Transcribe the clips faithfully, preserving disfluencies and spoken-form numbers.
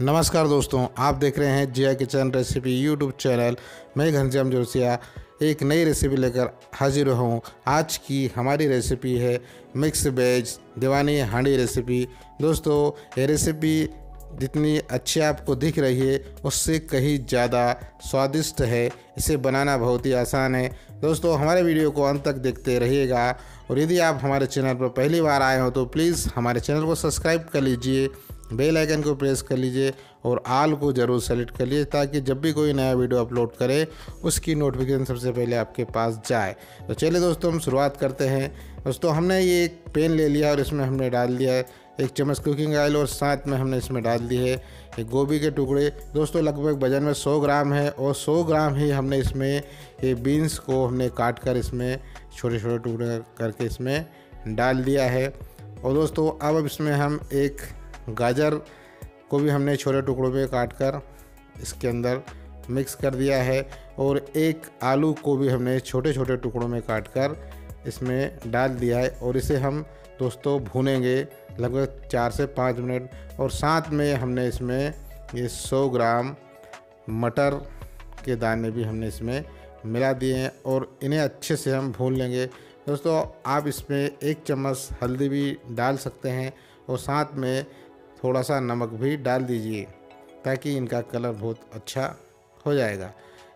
नमस्कार दोस्तों, आप देख रहे हैं Jiya kitchen recipe YouTube channel. मैं घनश्याम जोसिया एक नई रेसिपी लेकर हाजिर हूँ। आज की हमारी रेसिपी है मिक्स वेज दीवानी हांडी रेसिपी। दोस्तों, ये रेसिपी जितनी अच्छी आपको दिख रही है उससे कहीं ज़्यादा स्वादिष्ट है। इसे बनाना बहुत ही आसान है। दोस्तों, हमारे वीडियो को अंत तक देखते रहिएगा और यदि आप हमारे चैनल पर पहली बार आए हो तो प्लीज़ हमारे चैनल को सब्सक्राइब कर लीजिए, बेल आइकन को प्रेस कर लीजिए और आल को ज़रूर सेलेक्ट कर लीजिए ताकि जब भी कोई नया वीडियो अपलोड करे उसकी नोटिफिकेशन सबसे पहले आपके पास जाए। तो चलिए दोस्तों, हम शुरुआत करते हैं। दोस्तों, हमने ये एक पैन ले लिया और इसमें हमने डाल दिया है एक चम्मच कुकिंग ऑयल और साथ में हमने इसमें डाल दी है एक गोभी के टुकड़े। दोस्तों, लगभग वजन में सौ ग्राम है और सौ ग्राम ही हमने इसमें ये बीन्स को हमने काट कर इसमें छोटे छोटे टुकड़े करके इसमें डाल दिया है। और दोस्तों, अब इसमें हम एक गाजर को भी हमने छोटे टुकड़ों में काट कर इसके अंदर मिक्स कर दिया है और एक आलू को भी हमने छोटे छोटे टुकड़ों में काट कर इसमें डाल दिया है और इसे हम दोस्तों भूनेंगे लगभग चार से पाँच मिनट। और साथ में हमने इसमें ये सौ ग्राम मटर के दाने भी हमने इसमें मिला दिए हैं और इन्हें अच्छे से हम भून लेंगे। दोस्तों, आप इसमें एक चम्मच हल्दी भी डाल सकते हैं और साथ में थोड़ा सा नमक भी डाल दीजिए ताकि इनका कलर बहुत अच्छा हो जाएगा।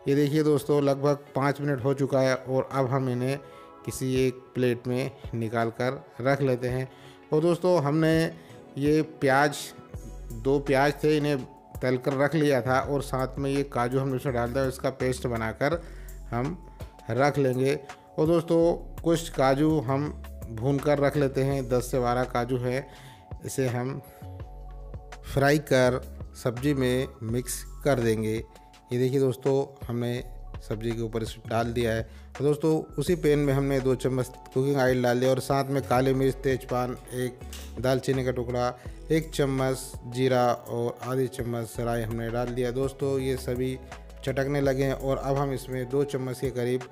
ये देखिए दोस्तों, लगभग पाँच मिनट हो चुका है और अब हम इन्हें किसी एक प्लेट में निकाल कर रख लेते हैं। और दोस्तों, हमने ये प्याज दो प्याज थे इन्हें तल कर रख लिया था और साथ में ये काजू हमने उसमें डाल दिया और इसका पेस्ट बनाकर हम रख लेंगे। और दोस्तों, कुछ काजू हम भून कर रख लेते हैं। दस से बारह काजू है, इसे हम फ्राई कर सब्ज़ी में मिक्स कर देंगे। ये देखिए दोस्तों, हमने सब्ज़ी के ऊपर इसे डाल दिया है। तो दोस्तों, उसी पैन में हमने दो चम्मच कुकिंग ऑयल डाल दिया और साथ में काली मिर्च, तेजपान, एक दालचीनी का टुकड़ा, एक चम्मच जीरा और आधी चम्मच सराय हमने डाल दिया। दोस्तों, ये सभी चटकने लगे हैं और अब हम इसमें दो चम्मच के करीब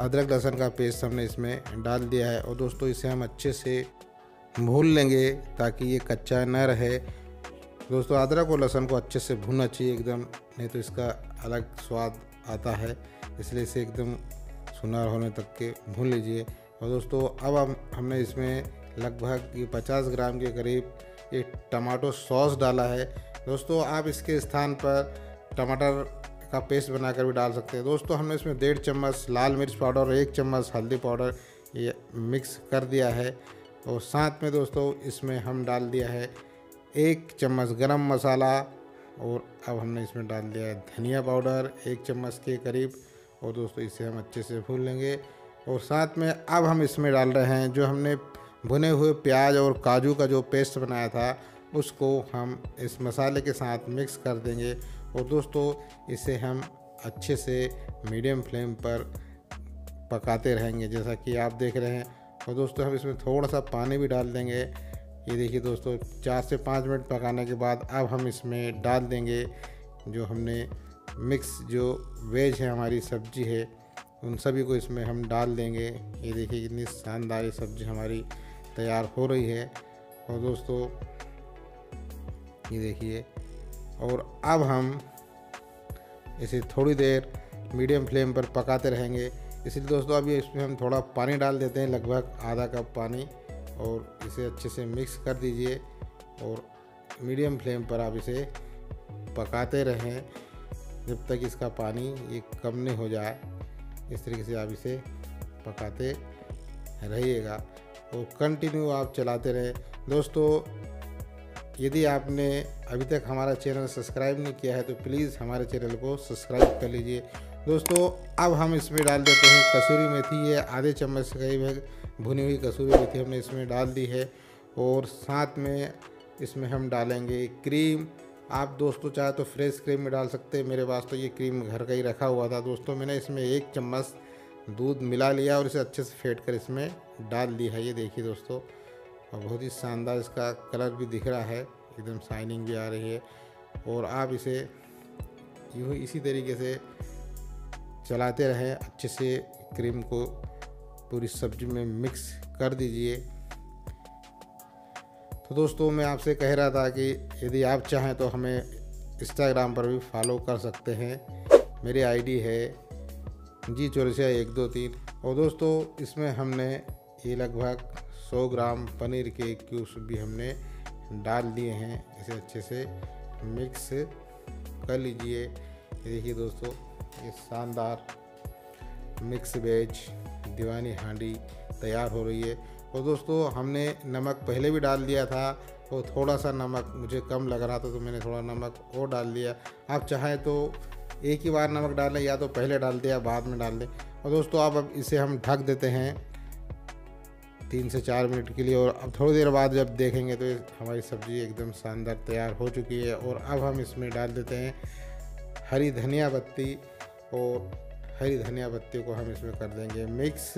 अदरक लहसुन का पेस्ट हमने इसमें डाल दिया है। और दोस्तों, इसे हम अच्छे से भून लेंगे ताकि ये कच्चा न रहे। दोस्तों, अदरक और लहसुन को अच्छे से भूनना चाहिए एकदम, नहीं तो इसका अलग स्वाद आता है, इसलिए इसे एकदम सुनहरा होने तक के भून लीजिए। और दोस्तों, अब हम हमने इसमें लगभग ये पचास ग्राम के करीब एक टमाटो सॉस डाला है। दोस्तों, आप इसके स्थान पर टमाटर का पेस्ट बनाकर भी डाल सकते हैं। दोस्तों, हमने इसमें डेढ़ चम्मच लाल मिर्च पाउडर और एक चम्मच हल्दी पाउडर ये मिक्स कर दिया है। और साथ में दोस्तों, इसमें हम डाल दिया है एक चम्मच गरम मसाला और अब हमने इसमें डाल दिया है धनिया पाउडर एक चम्मच के करीब। और दोस्तों, इसे हम अच्छे से भून लेंगे। और साथ में अब हम इसमें डाल रहे हैं जो हमने भुने हुए प्याज और काजू का जो पेस्ट बनाया था उसको हम इस मसाले के साथ मिक्स कर देंगे। और दोस्तों, इसे हम अच्छे से मीडियम फ्लेम पर पकाते रहेंगे जैसा कि आप देख रहे हैं। और दोस्तों, हम इसमें थोड़ा सा पानी भी डाल देंगे। ये देखिए दोस्तों, चार से पाँच मिनट पकाने के बाद अब हम इसमें डाल देंगे जो हमने मिक्स जो वेज है हमारी सब्जी है उन सभी को इसमें हम डाल देंगे। ये देखिए कितनी शानदार सब्ज़ी हमारी तैयार हो रही है। और दोस्तों, ये देखिए, और अब हम इसे थोड़ी देर मीडियम फ्लेम पर पकाते रहेंगे। इसलिए दोस्तों, अभी इसमें हम थोड़ा पानी डाल देते हैं, लगभग आधा कप पानी, और इसे अच्छे से मिक्स कर दीजिए और मीडियम फ्लेम पर आप इसे पकाते रहें जब तक इसका पानी ये कम नहीं हो जाए। इस तरीके से आप इसे पकाते रहिएगा और कंटिन्यू आप चलाते रहें। दोस्तों, यदि आपने अभी तक हमारा चैनल सब्सक्राइब नहीं किया है तो प्लीज़ हमारे चैनल को सब्सक्राइब कर लीजिए। दोस्तों, अब हम इसमें डाल देते हैं कसूरी मेथी। ये आधे चम्मच से करीब भुनी हुई कसूरी मेथी हमने इसमें डाल दी है। और साथ में इसमें हम डालेंगे क्रीम। आप दोस्तों चाहे तो फ्रेश क्रीम में डाल सकते हैं, मेरे पास तो ये क्रीम घर का ही रखा हुआ था। दोस्तों, मैंने इसमें एक चम्मच दूध मिला लिया और इसे अच्छे से फेंट कर इसमें डाल दी है। ये देखिए दोस्तों, और बहुत ही शानदार इसका कलर भी दिख रहा है, एकदम शाइनिंग भी आ रही है। और आप इसे यूँ इसी तरीके से चलाते रहें, अच्छे से क्रीम को पूरी सब्ज़ी में मिक्स कर दीजिए। तो तो दोस्तों मैं आपसे कह रहा था कि यदि आप चाहें तो हमें इंस्टाग्राम पर भी फॉलो कर सकते हैं। मेरी आईडी है जी चौरसिया एक दो तीन। और दोस्तों इसमें हमने ये लगभग सौ ग्राम पनीर के क्यूब्स भी हमने डाल दिए हैं। इसे अच्छे से मिक्स कर लीजिए। देखिए दोस्तों ये शानदार मिक्स वेज दीवानी हांडी तैयार हो रही है। और दोस्तों हमने नमक पहले भी डाल दिया था और थोड़ा सा नमक मुझे कम लग रहा था तो मैंने थोड़ा नमक और डाल दिया। आप चाहें तो एक ही बार नमक डालें या तो पहले डाल दें या बाद में डाल दें। और दोस्तों आप अब इसे हम ढक देते हैं तीन से चार मिनट के लिए। और अब थोड़ी देर बाद जब देखेंगे तो हमारी सब्ज़ी एकदम शानदार तैयार हो चुकी है। और अब हम इसमें डाल देते हैं हरी धनिया पत्ती और हरी धनिया पत्ती को हम इसमें कर देंगे मिक्स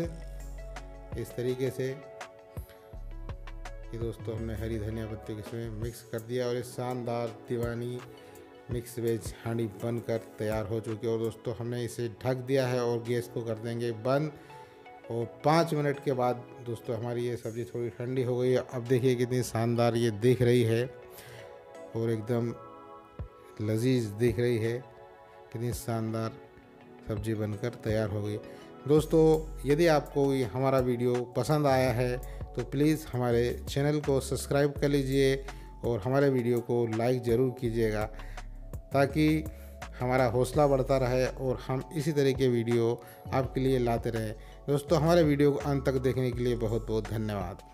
इस तरीके से। ये दोस्तों हमने हरी धनिया पत्ती को इसमें मिक्स कर दिया और ये शानदार दीवानी मिक्स वेज हांडी बनकर तैयार हो चुकी है। और दोस्तों हमने इसे ढक दिया है और गैस को कर देंगे बंद। और पाँच मिनट के बाद दोस्तों हमारी ये सब्ज़ी थोड़ी ठंडी हो गई है। अब देखिए कितनी शानदार ये दिख रही है और एकदम लजीज दिख रही है। कितनी शानदार सब्ज़ी बनकर तैयार हो गई। दोस्तों यदि आपको ये हमारा वीडियो पसंद आया है तो प्लीज़ हमारे चैनल को सब्सक्राइब कर लीजिए और हमारे वीडियो को लाइक ज़रूर कीजिएगा ताकि हमारा हौसला बढ़ता रहे और हम इसी तरह के वीडियो आपके लिए लाते रहें। दोस्तों हमारे वीडियो को अंत तक देखने के लिए बहुत बहुत धन्यवाद।